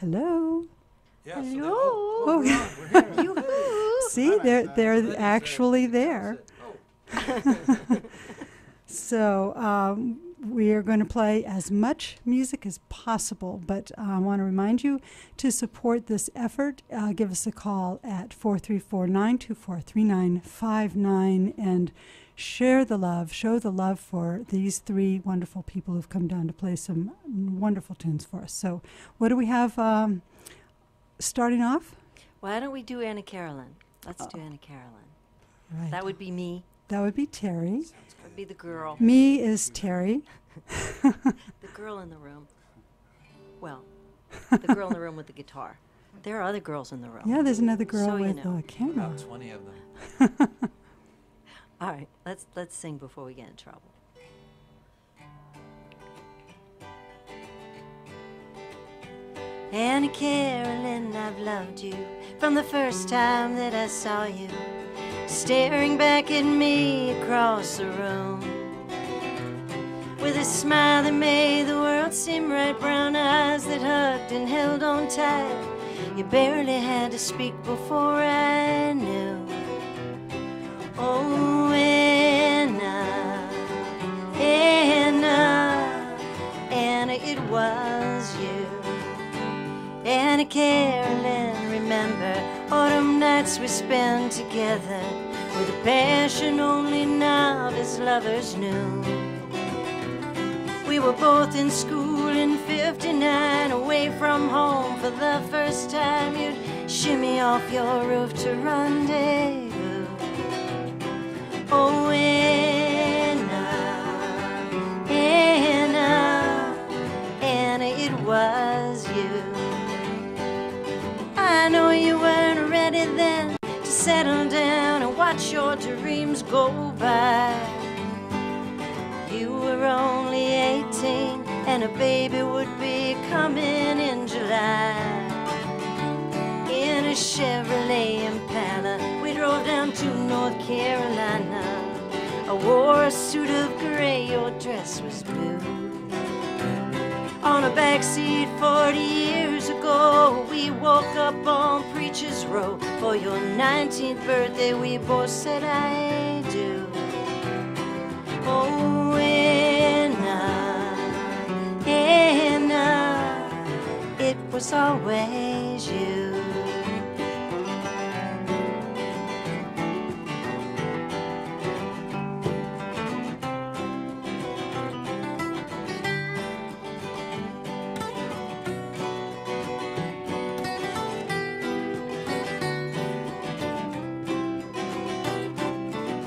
Hello. Yeah, hello. So we're here. See, right, they're actually there. Oh. So we are going to play as much music as possible, but I want to remind you to support this effort. Give us a call at 434-924-3959 and share the love, show the love for these three wonderful people who've come down to play some wonderful tunes for us. So what do we have starting off? Why don't we do Anna Carolyn? Let's do Anna Carolyn. Right. That would be me. That would be Terry. That would be the girl. Me is Terry. The girl in the room. Well, the girl in the room with the guitar. There are other girls in the room. Yeah, there's another girl with a camera. About 20 of them. All right, let's sing before we get in trouble. Anna Carolyn, I've loved you from the first time that I saw you, staring back at me across the room with a smile that made the world seem right, brown eyes that hugged and held on tight. You barely had to speak before I knew. Oh, Anna, Anna, Anna, it was you. Anna Carolyn, remember autumn nights we spent together with a passion only novice lovers knew. We were both in school in '59, away from home for the first time. You'd shimmy off your roof to rendezvous. Oh, Anna, Anna, Anna, it was you. I know you weren't ready then to settle down and watch your dreams go by. You were only 18 and a baby would be coming in July. In a Chevrolet Impala we drove down to North Carolina. I wore a suit of gray, your dress was blue. On a backseat 40 years ago, we woke up on Preacher's Row. For your 19th birthday, we both said, I do. Oh, Anna, Anna, it was always you.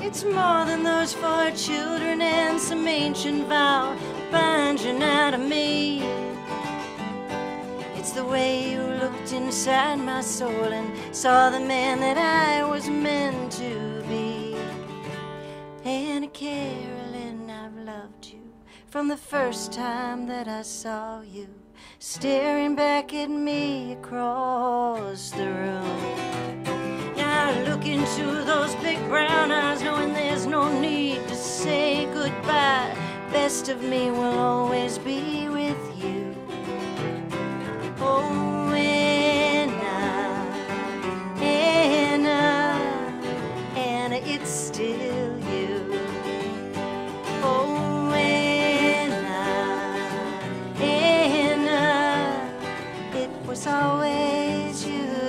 It's more than those four children and some ancient vow binds you now to me. It's the way you looked inside my soul and saw the man that I was meant to be. Anna Carolyn, I've loved you from the first time that I saw you, staring back at me across the room. I look into those big brown eyes, knowing there's no need to say goodbye. Best of me will always be with you. Oh, Anna, Anna, Anna, it's still you. Oh, Anna, Anna, it was always you.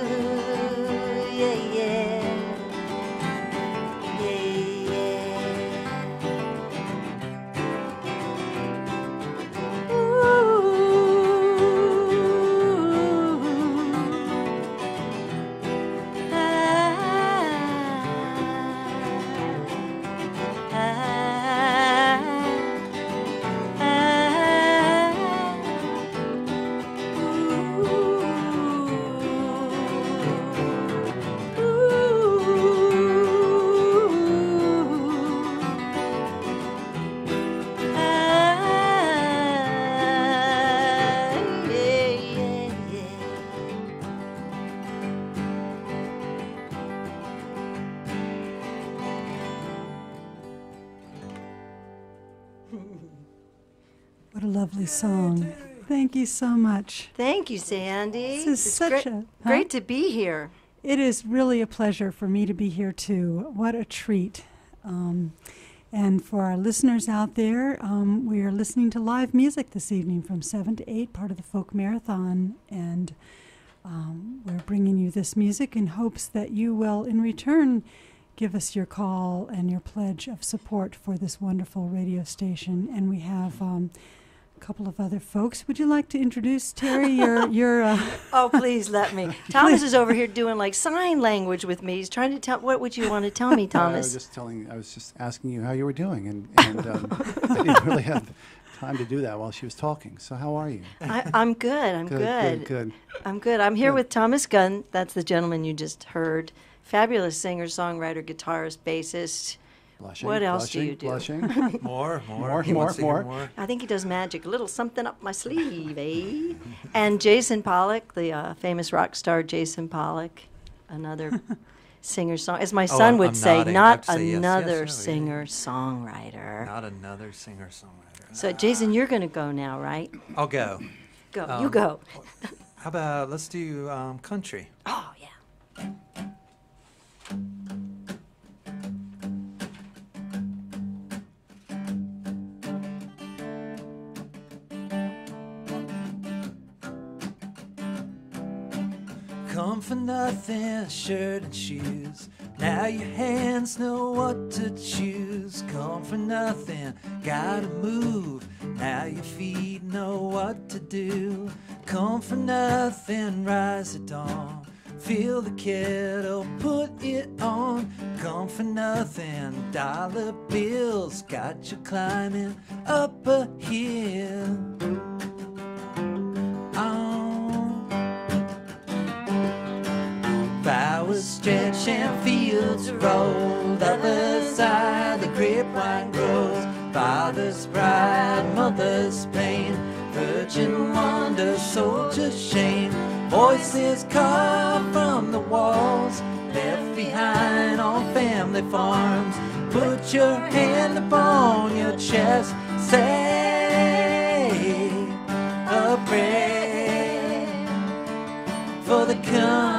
Lovely song. Thank you so much. Thank you, Sandy. It's great to be here. It is really a pleasure for me to be here, too. What a treat. And for our listeners out there, we are listening to live music this evening from 7 to 8, part of the Folk Marathon. And we're bringing you this music in hopes that you will, in return, give us your call and your pledge of support for this wonderful radio station. And we have a couple of other folks. Would you like to introduce, Terri, your Oh, please let me. Thomas is over here doing like sign language with me. He's trying to tell. What would you want to tell me, Thomas? I was just asking you how you were doing, and I didn't really have time to do that while she was talking. So how are you? I'm good. I'm good. I'm here with Thomas Gunn. That's the gentleman you just heard. Fabulous singer, songwriter, guitarist, bassist. Blushing, what else do you do? More. I think he does magic. A little something up my sleeve, eh? And Jason Pollock, the famous rock star Jason Pollock, another singer-songwriter. As my son would say, not another singer-songwriter. Not another singer-songwriter. So, Jason, you're going to go now, right? I'll go. Go. You go. How about let's do country? Oh, yeah. Come for nothing, shirt and shoes. Now your hands know what to choose. Come for nothing, gotta move. Now your feet know what to do. Come for nothing, rise at dawn. Feel the kettle, put it on. Come for nothing, dollar bills got you climbing up a hill. Flowers stretch and fields roll. The other side, the grapevine grows. Father's pride, mother's pain, virgin wonder, soldier's shame. Voices carved from the walls, left behind on family farms. Put your hand upon your chest, say a prayer for the country.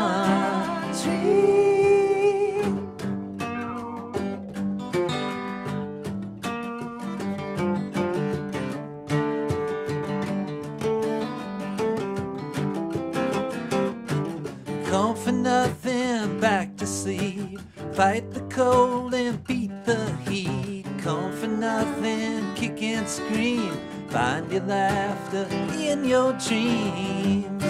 Back to sleep, fight the cold and beat the heat. Come for nothing, kick and scream. Find your laughter in your dreams.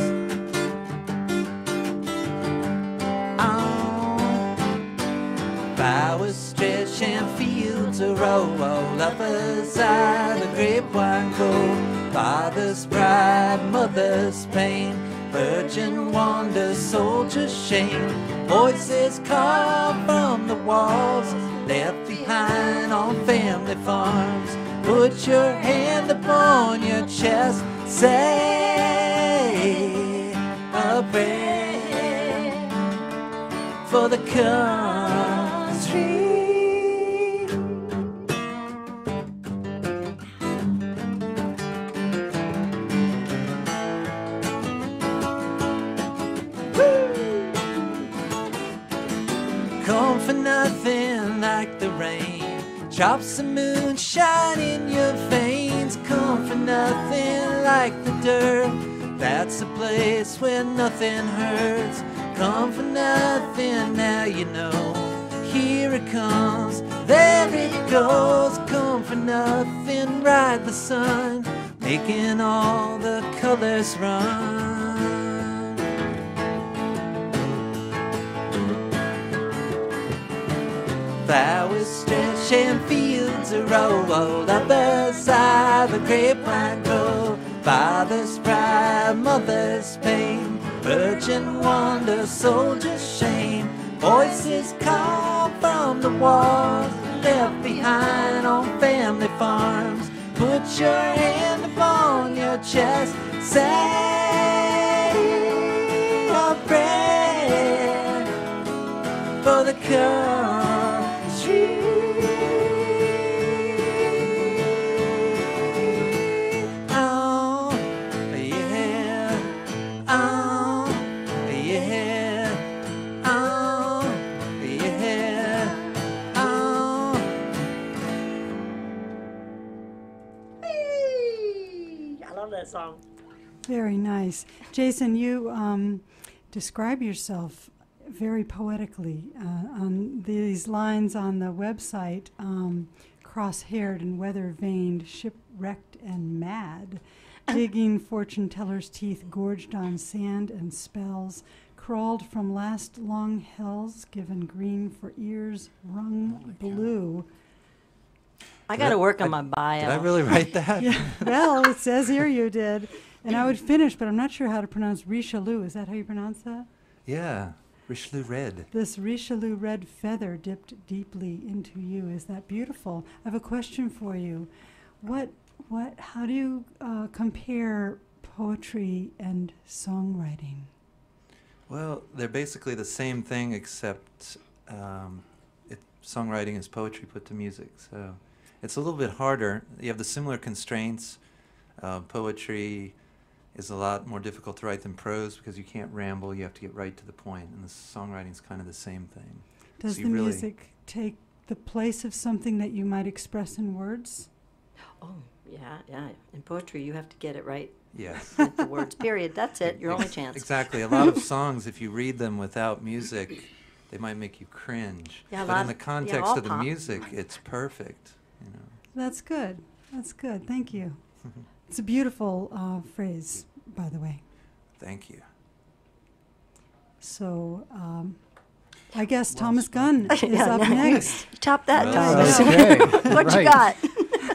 Flowers stretch and fields are roll. Lovers are the grapevine cold. Father's pride, mother's pain, virgin wander, soldier's shame. Voices carved from the walls, left behind on family farms. Put your hand upon your chest, say a prayer for the country. Nothing like the rain, drops of moonshine in your veins. Come for nothing like the dirt, that's a place where nothing hurts. Come for nothing, now you know. Here it comes, there it goes. Come for nothing, ride the sun, making all the colors run. Flowers stretch and fields are rolled. Others are the grapevine grow. Father's pride, mother's pain, virgin wonder, soldier's shame. Voices call from the walls, left behind on family farms. Put your hand upon your chest, say a prayer for the country. song. Very nice. Jason, you describe yourself very poetically on these lines on the website, cross-haired and weather-veined, shipwrecked and mad, digging fortune tellers' teeth, gorged on sand and spells, crawled from last long hells, given green for ears, rung blue. I got to work on my bio. Did I really write that? Yeah. Well, it says here you did. And I would finish, but I'm not sure how to pronounce Richelieu. Is that how you pronounce that? Yeah, Richelieu Red. This Richelieu Red feather dipped deeply into you. Is that beautiful? I have a question for you. How do you compare poetry and songwriting? Well, they're basically the same thing, except songwriting is poetry put to music. So it's a little bit harder. You have the similar constraints. Poetry is a lot more difficult to write than prose because you can't ramble. You have to get right to the point. And the songwriting is kind of the same thing. Does the music take the place of something that you might express in words? Oh, yeah, yeah. In poetry, you have to get it right. Yes. With the words, period. That's it. Your only chance. Exactly. A lot of songs, if you read them without music, they might make you cringe. Yeah, but in the context of the music, it's perfect. You know. That's good. That's good. Thank you. It's a beautiful phrase, by the way. Thank you. So, I guess Thomas Gunn is up next. Chop that, Thomas. Okay. What you got?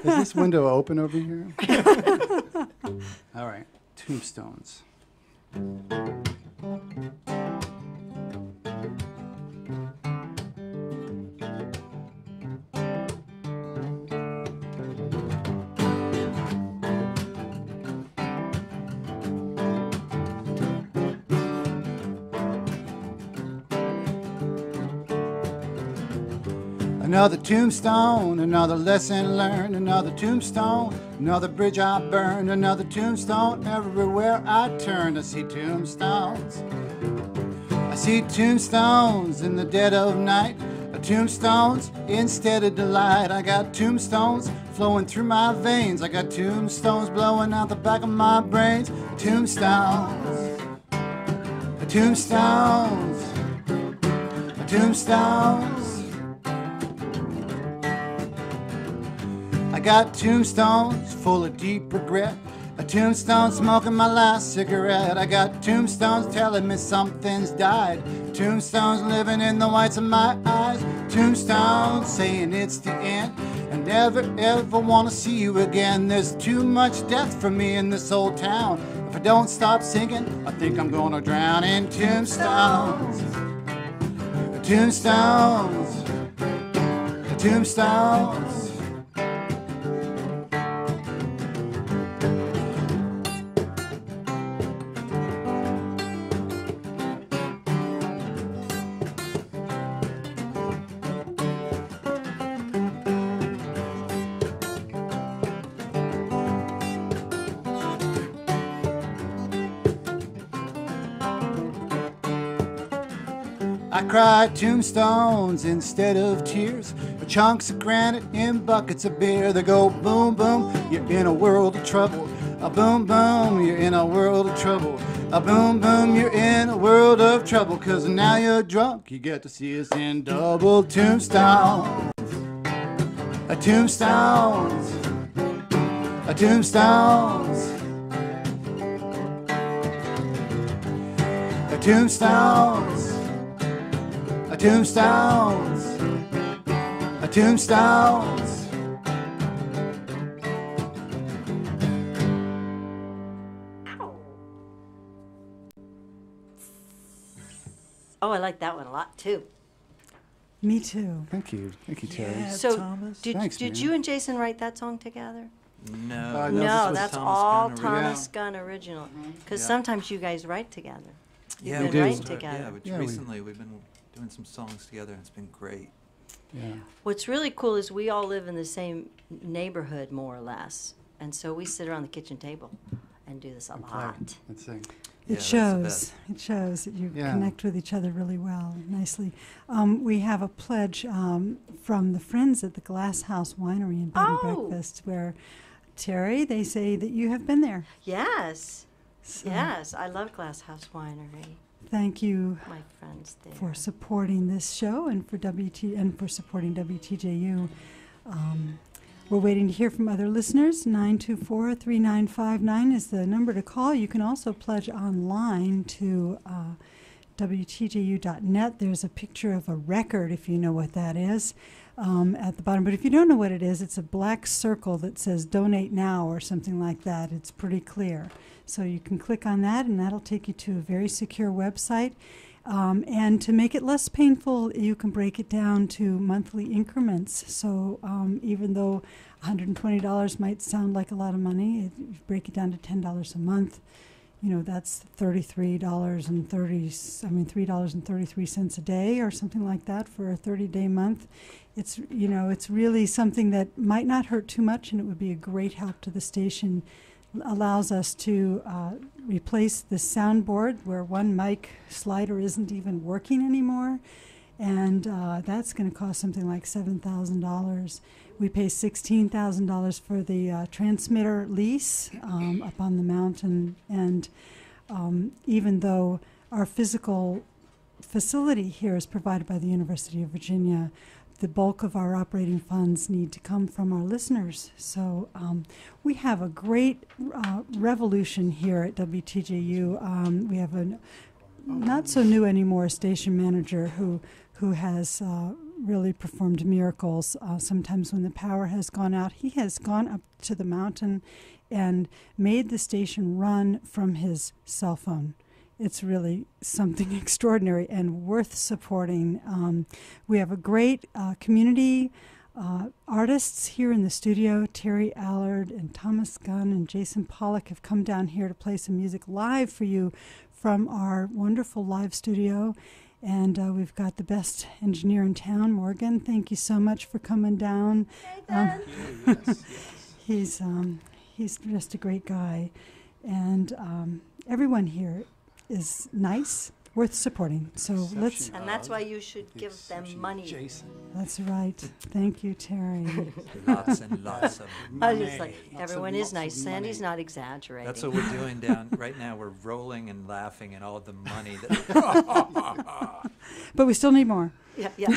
Is this window open over here? All right. Tombstones. Another tombstone, another lesson learned, another tombstone, another bridge I burned, another tombstone, everywhere I turn I see tombstones. I see tombstones in the dead of night, tombstones instead of delight. I got tombstones flowing through my veins, I got tombstones blowing out the back of my brains. Tombstones, tombstones, tombstones. I got tombstones full of deep regret, a tombstone smoking my last cigarette. I got tombstones telling me something's died, tombstones living in the whites of my eyes, tombstones saying it's the end, and never ever want to see you again. There's too much death for me in this old town. If I don't stop singing, I think I'm gonna drown in tombstones, tombstones, tombstones. I cried tombstones instead of tears, chunks of granite in buckets of beer. They go boom boom, you're in a world of trouble, a boom boom, you're in a world of trouble, a boom boom, you're in a world of trouble. Cause now you're drunk, you get to see us in double. Tombstones, a tombstones, a tombstones, a tombstones, tombstones, a tombstones. Oh, I like that one a lot too. Me too. Thank you. Thank you, Terry. Yeah, so, Thomas. Did you and Jason write that song together? No. No, that's all Thomas Gunn original. Because sometimes you guys write together. Yeah, we do. Yeah, which recently we've been doing some songs together, and it's been great. Yeah. What's really cool is we all live in the same neighborhood, more or less, and so we sit around the kitchen table and do this a lot. Let's sing. It shows that you connect with each other really well, nicely. We have a pledge from the friends at the Glass House Winery and Bed and Breakfast, where Terri, they say that you have been there. Yes. So. Yes, I love Glass House Winery. Thank you, my friends, there. For supporting this show and for supporting WTJU. We're waiting to hear from other listeners. 924-3959 is the number to call. You can also pledge online to WTJU.net. There's a picture of a record, if you know what that is, at the bottom. But if you don't know what it is, it's a black circle that says donate now or something like that. It's pretty clear. So you can click on that, and that'll take you to a very secure website. And to make it less painful, you can break it down to monthly increments. So even though $120 might sound like a lot of money, you break it down to $10 a month. You know, that's $3.33 a day or something like that for a 30-day month. It's, you know, it's really something that might not hurt too much, and it would be a great help to the station. Allows us to replace the soundboard where one mic slider isn't even working anymore, and that's going to cost something like $7,000. We pay $16,000 for the transmitter lease up on the mountain, and even though our physical facility here is provided by the University of Virginia, the bulk of our operating funds need to come from our listeners. So we have a great revolution here at WTJU. We have a not-so-new-anymore station manager who has really performed miracles. Sometimes when the power has gone out, he has gone up to the mountain and made the station run from his cell phone. It's really something extraordinary and worth supporting. We have a great community artists here in the studio. Terri Allard and Thomas Gunn and Jason Pollock have come down here to play some music live for you from our wonderful live studio. And we've got the best engineer in town, Morgan. Thank you so much for coming down. He's just a great guy. And everyone here is nice, worth supporting. So let's. And that's why you should give them money. Jason. That's right. Thank you, Terri. Lots and lots of money. I just like, everyone is nice. Sandy's not exaggerating. That's what we're doing down right now. We're rolling and laughing and all the money. But we still need more. Yeah, yeah.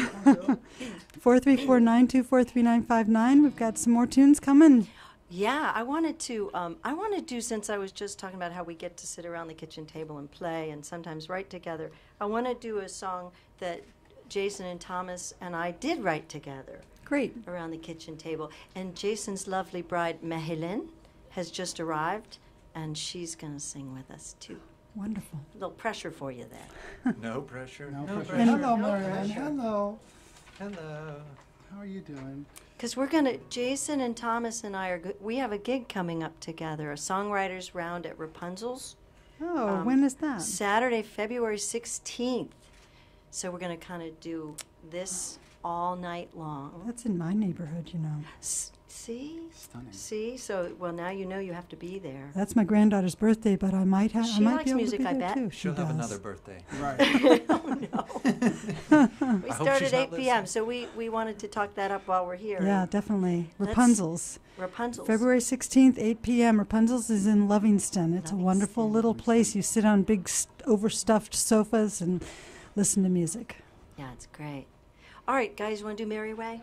434-924-3959. We've got some more tunes coming. Yeah, I wanted to do, since I was just talking about how we get to sit around the kitchen table and play and sometimes write together, I want to do a song that Jason and Thomas and I did write together. Great. Around the kitchen table. And Jason's lovely bride, Maryline, has just arrived, and she's going to sing with us, too. Wonderful. A little pressure for you there. No pressure. No pressure. Hello, Maryline. Hello. Hello. How are you doing? Because we're going to, Jason and Thomas and I, we have a gig coming up together, a songwriters round at Rapunzel's. Oh, when is that? Saturday, February 16th. So we're going to kind of do this all night long. That's in my neighborhood, you know. See? Stunning. See? So, well, now you know you have to be there. That's my granddaughter's birthday, but I might have. She likes music, I bet. Too. She'll have another birthday. Right. Oh, no. We start at 8 p.m., so we wanted to talk that up while we're here. Yeah, definitely. Rapunzel's. Rapunzel's. February 16th, 8 p.m. Rapunzel's is in Lovingston. It's a wonderful little place. You sit on big, overstuffed sofas and listen to music. Yeah, it's great. All right, guys, you want to do Merry Way?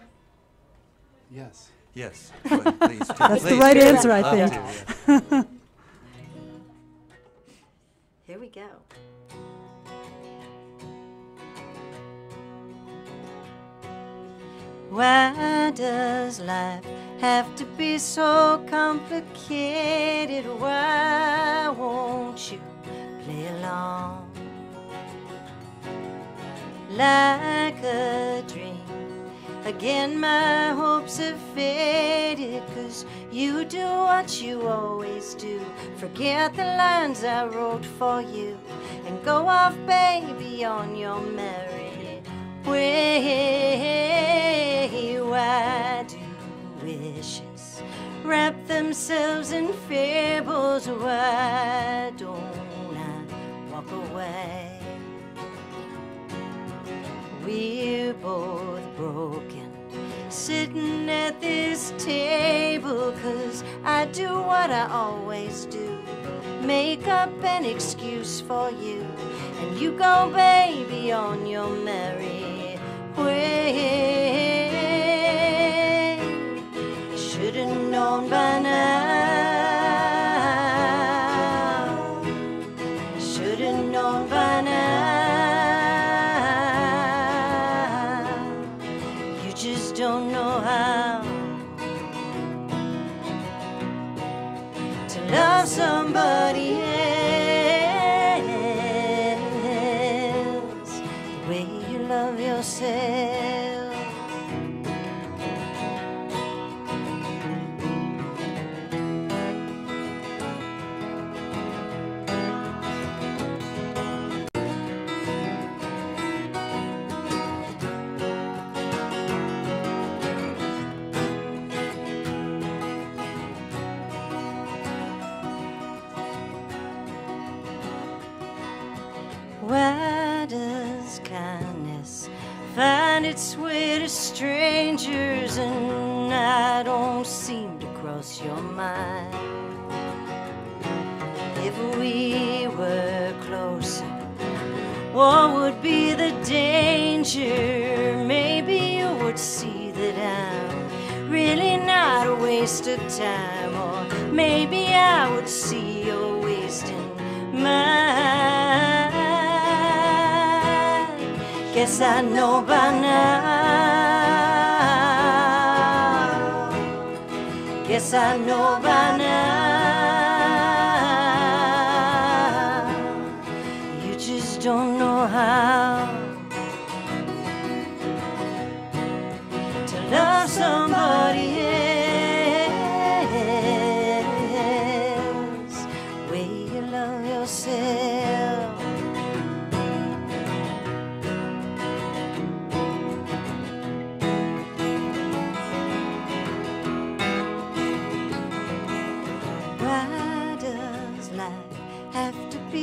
Yes. Yes, please do. That's the right answer, I think. Here we go. Why does life have to be so complicated? Why won't you play along? Like a dream, again my hopes have faded, 'cause you do what you always do. Forget the lines I wrote for you and go off, baby, on your merry way. Why do wishes wrap themselves in fables? Why don't I walk away? We're both broken sitting at this table, 'cause I do what I always do, make up an excuse for you, and you go, baby, on your merry way. Should've known by now, should've known by now, you just don't know how to love somebody else the way you love yourself. Why does kindness find its way to strangers, and I don't seem to cross your mind? If we were closer, what would be the danger? Maybe you would see that I'm really not a waste of time, or maybe I would see you're wasting mine. Guess I know by now, guess I know by now, you just don't know how to love somebody else the way you love yourself.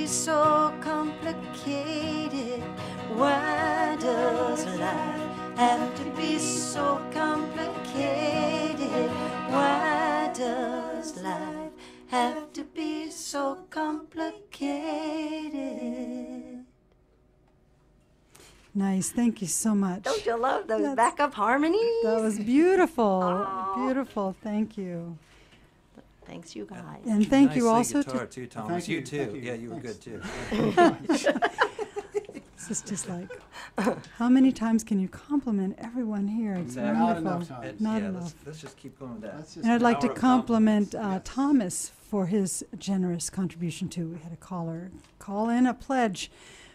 So complicated. Why does life have to be so complicated? Why does life have to be so complicated? Nice, thank you so much. Don't you love those backup harmonies? That was beautiful, beautiful, thank you. Thanks, you guys. And thank you also to Thomas. Thank you too. Thank you. Yeah, you were good too. This is just like, how many times can you compliment everyone here? It's wonderful. Not enough times. Not enough. Let's just keep going with that. And I'd like to compliment Thomas for his generous contribution too. We had a caller call in a pledge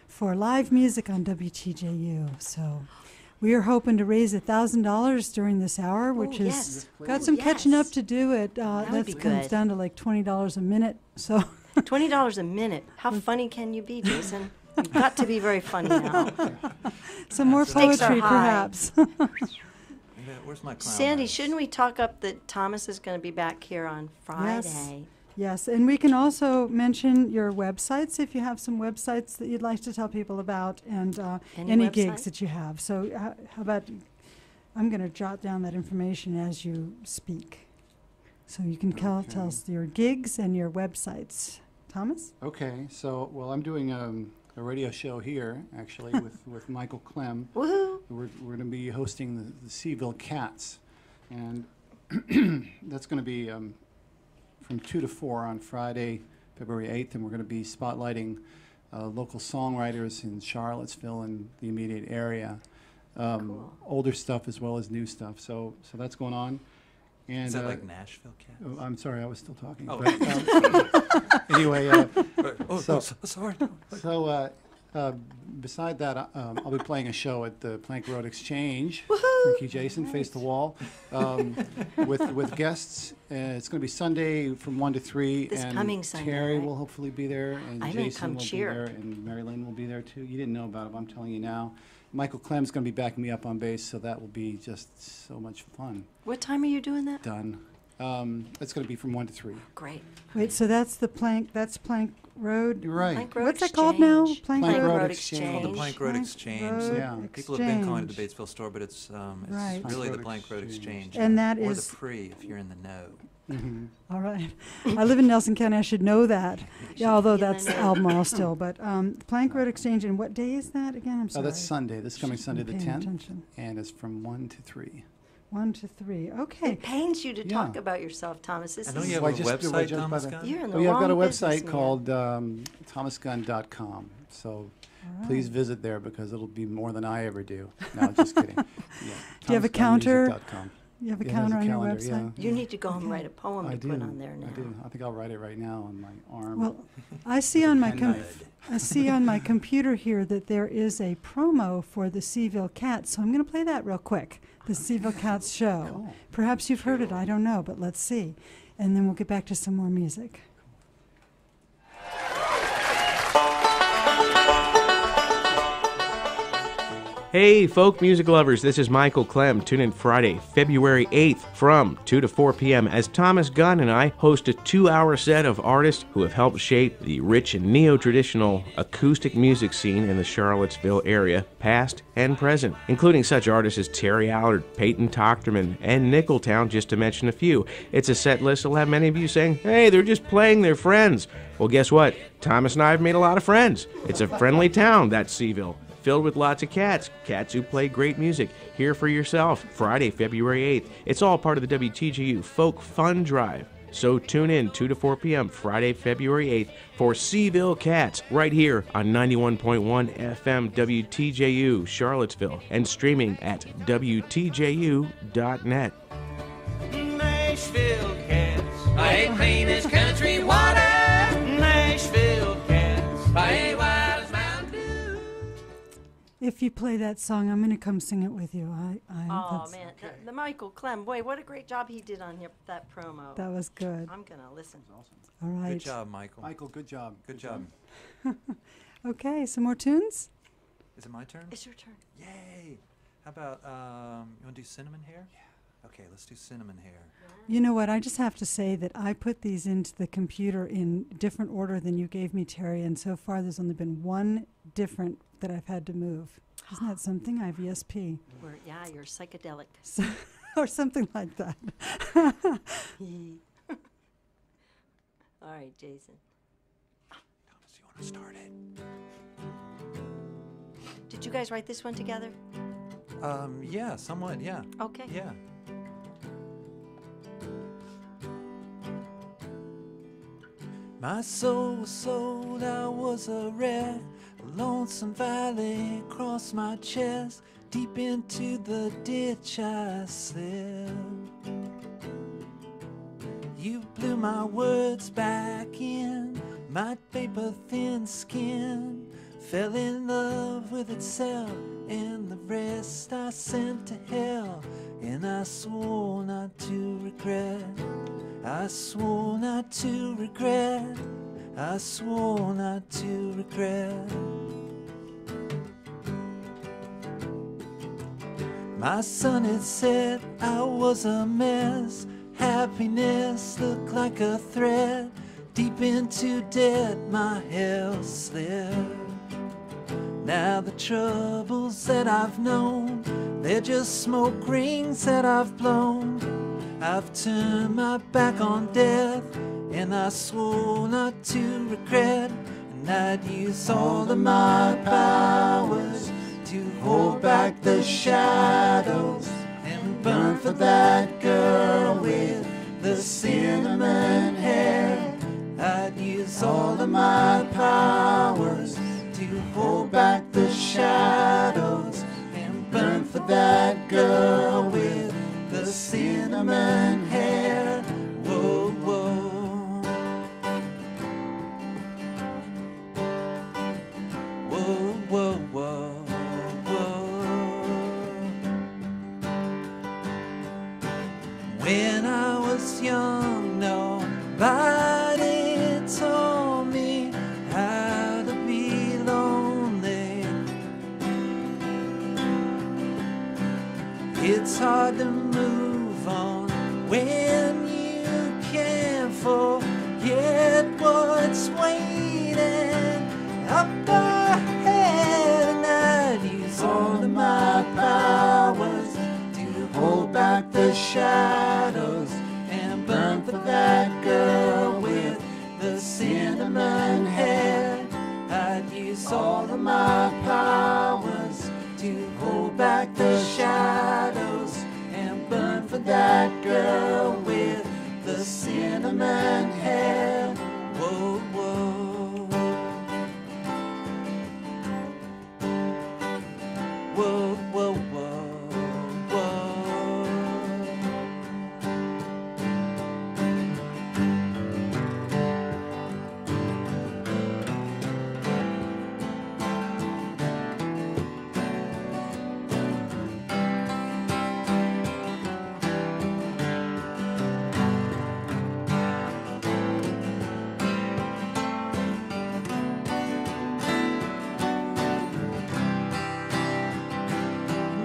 for live music on WTJU. So we are hoping to raise $1,000 during this hour, which has got some catching up to do. It that comes down to like $20 a minute. So $20 a minute. How funny can you be, Jason? You've got to be very funny now. Some more poetry, perhaps. Where's my clown? Sandy, shouldn't we talk up that Thomas is going to be back here on Friday? Yes, and we can also mention your websites if you have some websites that you'd like to tell people about, and any gigs that you have. So how about, I'm going to jot down that information as you speak. So you can tell us your gigs and your websites. Thomas? Okay, so, well, I'm doing a radio show here, actually, with Michael Clem. Woohoo! We're going to be hosting the Seville Cats, and that's going to be from 2 to 4 on Friday, February 8th, and we're going to be spotlighting local songwriters in Charlottesville and the immediate area. Cool. Older stuff as well as new stuff. So that's going on. And is that like Nashville Cats? Oh, I'm sorry, I was still talking. Oh. But, anyway, beside that, I'll be playing a show at the Plank Road Exchange. Ricky Jason, Face the Wall, with guests. It's going to be Sunday from 1 to 3. This and coming Sunday, Terry will hopefully be there, and Jason will be there, and Maryline will be there, too. You didn't know about it, but I'm telling you now. Michael Clem's going to be backing me up on bass, so that will be just so much fun. What time are you doing that? Done. It's going to be from 1 to 3. Great. Wait, so that's the Plank. That's Plank Road. You're right. Plank Road What's Exchange. That called now? Plank Road Exchange. It's called the Plank Road Exchange. Yeah. People have been calling it the Batesville store, but it's right. really the Plank Road Exchange. And that or is the Pre if you're in the know. Mm-hmm. All right. I live in Nelson County. I should know that. Yeah, although that's Albemarle still. But Plank Road Exchange, and what day is that again? I'm sorry. Oh, that's Sunday. This coming Sunday, the 10th. Attention. And it's from 1 to 3. 1 to 3. Okay. It pains you to talk about yourself, Thomas. This I know you have a website, Thomas Gunn. You're in the wrong business. I've got a website called thomasgunnmusic.com. So please visit there because it'll be more than I ever do. No, just kidding. Yeah. Do you have a counter? You have a counter on your website? Yeah. You need to go and write a poem to put on there now. I do. I think I'll write it right now on my arm. Well, I see on my computer here that there is a promo for the Seville Cats, so I'm going to play that real quick. The Seville Cats show. Cool. Perhaps you've heard it, I don't know, but let's see. And then we'll get back to some more music. Hey, folk music lovers, this is Michael Clem. Tune in Friday, February 8th from 2 to 4 p.m. as Thomas Gunn and I host a 2-hour set of artists who have helped shape the rich and neo-traditional acoustic music scene in the Charlottesville area, past and present, including such artists as Terri Allard, Peyton Tochterman, and Nickel Town, just to mention a few. It's a set list that'll have many of you saying, hey, they're just playing their friends. Well, guess what? Thomas and I have made a lot of friends. It's a friendly town, that's Seville. Filled with lots of cats, cats who play great music. Hear for yourself, Friday, February 8th. It's all part of the WTJU Folk Fun Drive. So tune in 2 to 4 p.m. Friday, February 8th for Seville Cats right here on 91.1 FM WTJU Charlottesville and streaming at WTJU.net. Nashville Cats, I ain't clean as country water. Nashville Cats, I ain't If you play that song, I'm going to come sing it with you. Oh, man. Okay. The Michael Clem. Boy, what a great job he did on that promo. That was good. I'm going to listen. Awesome. All right. Good job, Michael. Michael, good job. Good job. Okay, some more tunes? Is it my turn? It's your turn. Yay. How about, you want to do Cinnamon Hair? Yeah. Okay, let's do Cinnamon Hair. Yeah. You know what? I just have to say that I put these into the computer in different order than you gave me, Terri, and so far there's only been one different that I've had to move. Isn't that something? I have ESP. Yeah, you're psychedelic. Or something like that. All right, Jason. Thomas, you want to start it? Did you guys write this one together? Yeah, somewhat, yeah. Okay. Yeah. My soul was sold, I was a wreck. Lonesome valley across my chest, deep into the ditch I slipped. You blew my words back in, my paper-thin skin fell in love with itself, and the rest I sent to hell. And I swore not to regret, I swore not to regret, I swore not to regret. My sun had set, I was a mess. Happiness looked like a threat. Deep into debt, my hell slipped. Now the troubles that I've known, they're just smoke rings that I've blown. I've turned my back on death, and I swore not to regret. And I'd use all of my powers to hold back the shadows and burn for that girl with the cinnamon hair. I'd use all of my powers to hold back the shadows and burn for that girl with the cinnamon hair. Whoa, whoa. Whoa, whoa, whoa. When I was young, nobody told me how to be lonely. It's hard to move on when you all of my powers to hold back the shadows and burn for that girl with the cinnamon hair. Whoa, whoa. Whoa, whoa, whoa, whoa.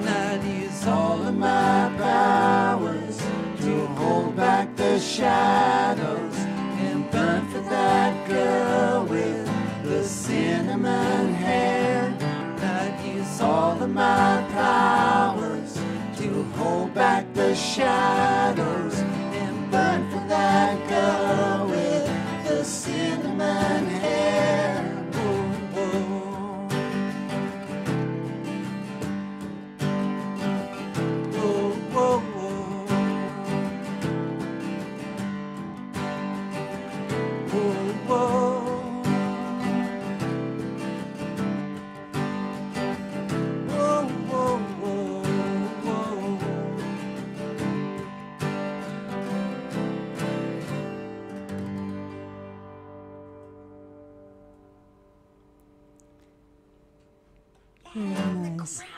Not use all of my powers to hold back the shadows and burn for that girl with the cinnamon hair. I'd use all of my powers to hold back the shadows and burn for that girl with the cinnamon hair. Whoa, whoa. Whoa, whoa, whoa. Whoa, whoa. Whoa, whoa, whoa, whoa. Nice.